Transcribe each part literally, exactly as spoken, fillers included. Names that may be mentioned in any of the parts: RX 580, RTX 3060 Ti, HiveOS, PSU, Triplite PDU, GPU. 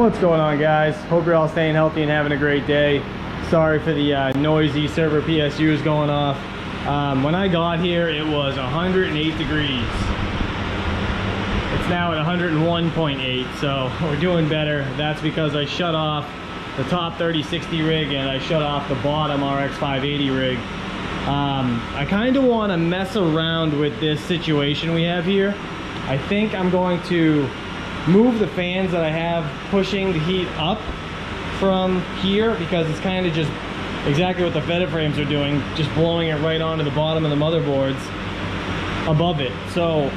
What's going on, guys? Hope you're all staying healthy and having a great day. Sorry for the uh, noisy server P S Us going off. Um, when I got here, it was one hundred eight degrees. It's now at one oh one point eight, so we're doing better. That's because I shut off the top thirty sixty rig and I shut off the bottom R X five eighty rig. Um, I kind of want to mess around with this situation we have here. I think I'm going to move the fans that I have pushing the heat up from here, because it's kind of just exactly what the Veta frames are doing, just blowing it right onto the bottom of the motherboards above it. So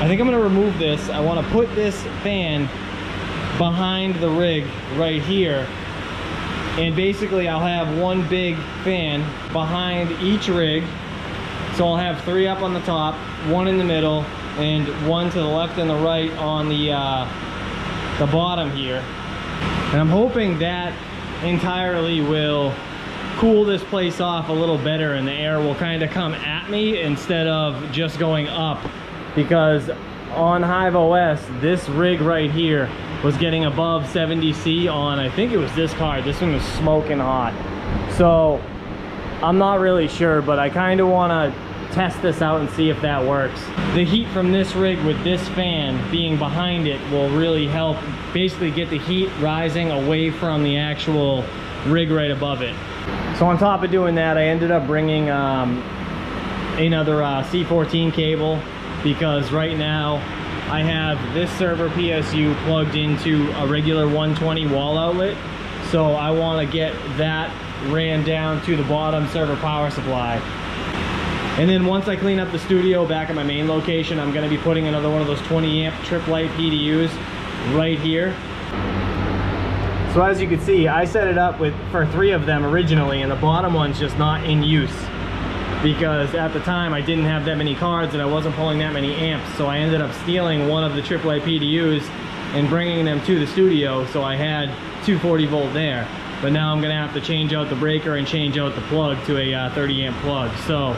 I think I'm going to remove this. I want to put this fan behind the rig right here, and basically I'll have one big fan behind each rig. So I'll have three up on the top, one in the middle, and one to the left and the right on the uh, the bottom here. And I'm hoping that entirely will cool this place off a little better, and the air will kind of come at me instead of just going up, because on Hive O S, this rig right here was getting above seventy C on, I think it was this card. This one was smoking hot. So I'm not really sure, but I kind of want to test this out and see if that works. The heat from this rig with this fan being behind it will really help basically get the heat rising away from the actual rig right above it. So on top of doing that, I ended up bringing um, another uh, C fourteen cable, because right now I have this server P S U plugged into a regular one twenty wall outlet. So I want to get that ran down to the bottom server power supply. And then once I clean up the studio back at my main location, I'm gonna be putting another one of those twenty amp Triplite P D Us right here. So as you can see, I set it up with for three of them originally, and the bottom one's just not in use, because at the time I didn't have that many cards and I wasn't pulling that many amps. So I ended up stealing one of the Triplite P D Us and bringing them to the studio, so I had two forty volt there. But now I'm gonna have to change out the breaker and change out the plug to a uh, thirty amp plug. So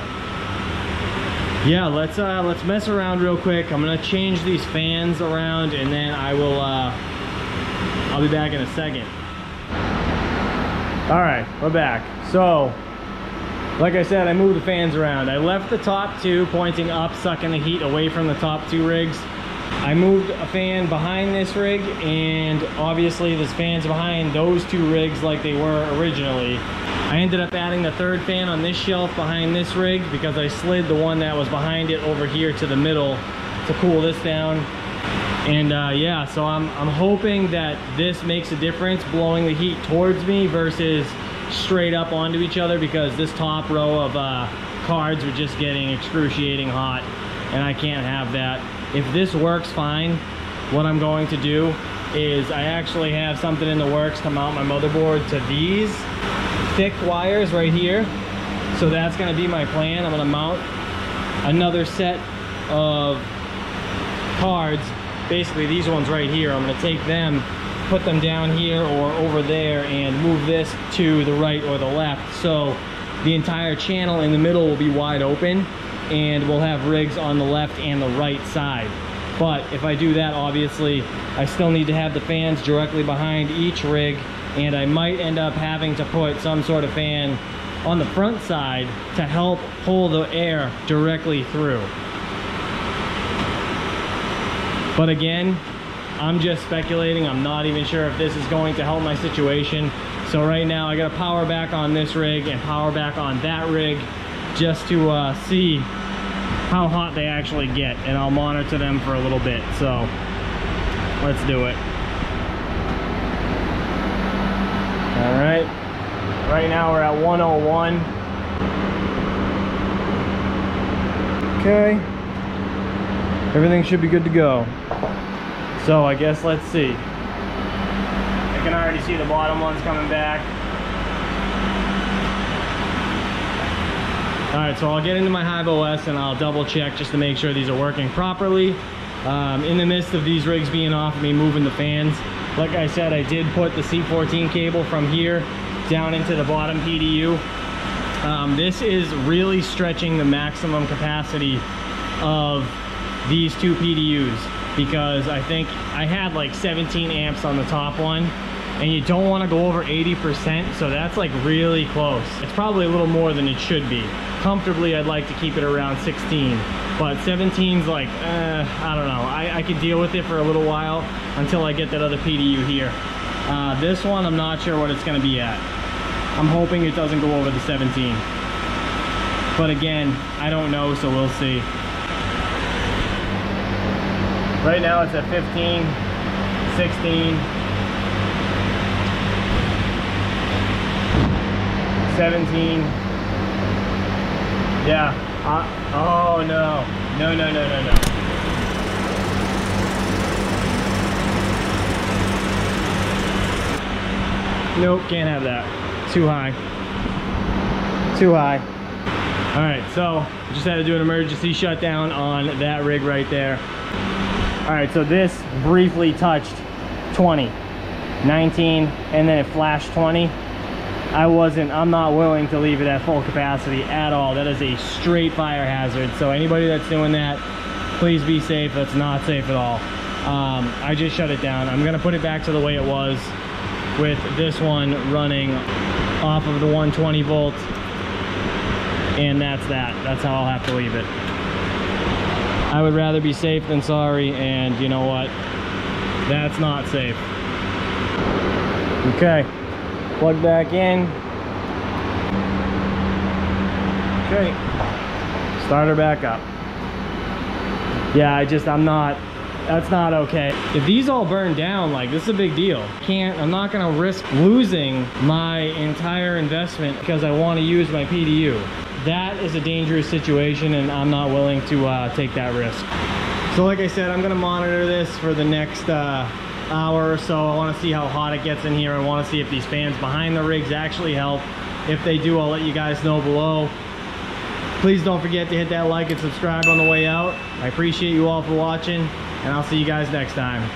yeah, let's uh, let's mess around real quick. I'm gonna change these fans around, and then I will. Uh, I'll be back in a second. All right, we're back. So, like I said, I moved the fans around. I left the top two pointing up, sucking the heat away from the top two rigs. I moved a fan behind this rig, and obviously this fan's behind those two rigs like they were originally. I ended up adding the third fan on this shelf behind this rig, because I slid the one that was behind it over here to the middle to cool this down. And uh, yeah, so I'm, I'm hoping that this makes a difference, blowing the heat towards me versus straight up onto each other, because this top row of uh, cards were just getting excruciating hot, and I can't have that. If this works fine, what I'm going to do is I actually have something in the works to mount my motherboard to these thick wires right here. So that's going to be my plan. I'm going to mount another set of cards, basically these ones right here. I'm going to take them, put them down here or over there, and move this to the right or the left, so the entire channel in the middle will be wide open, and we'll have rigs on the left and the right side. But if I do that, obviously I still need to have the fans directly behind each rig, and I might end up having to put some sort of fan on the front side to help pull the air directly through. But again, I'm just speculating. I'm not even sure if this is going to help my situation. So right now I gotta power back on this rig and power back on that rig, just to uh, see how hot they actually get, and I'll monitor them for a little bit. So let's do it. All right, right now we're at one oh one. Okay, everything should be good to go. So I guess let's see. I can already see the bottom ones coming back. All right, so I'll get into my Hive O S and I'll double check just to make sure these are working properly. Um, in the midst of these rigs being off and me moving the fans, like I said, I did put the C fourteen cable from here down into the bottom P D U. Um, this is really stretching the maximum capacity of these two P D Us. because I think I had like seventeen amps on the top one, and you don't want to go over eighty percent, so that's like really close. It's probably a little more than it should be. Comfortably, I'd like to keep it around sixteen, but seventeen's like, uh, I don't know. I, I could deal with it for a little while until I get that other P D U here. Uh, this one, I'm not sure what it's going to be at. I'm hoping it doesn't go over the seventeen. But again, I don't know, so we'll see. Right now it's at fifteen, sixteen, seventeen. Yeah. Uh, oh no. No, no, no, no, no. Nope, can't have that. Too high. Too high. All right, so just had to do an emergency shutdown on that rig right there. All right, so this briefly touched twenty, nineteen, and then it flashed twenty. I wasn't, I'm not willing to leave it at full capacity at all. That is a straight fire hazard. So anybody that's doing that, please be safe. That's not safe at all. Um, I just shut it down. I'm gonna put it back to the way it was with this one running off of the one twenty volt. And that's that. That's how I'll have to leave it. I would rather be safe than sorry, and you know what? That's not safe. Okay. Plug back in. Okay. Starter back up. Yeah, I just, I'm not, that's not okay. If these all burn down, like, this is a big deal. Can't, I'm not gonna risk losing my entire investment because I wanna use my P D U. That is a dangerous situation, and I'm not willing to uh, take that risk. So like I said, I'm gonna monitor this for the next, uh, hour or so. I want to see how hot it gets in here. I want to see if these fans behind the rigs actually help. If they do, I'll let you guys know below. Please don't forget to hit that like and subscribe on the way out. I appreciate you all for watching, and I'll see you guys next time.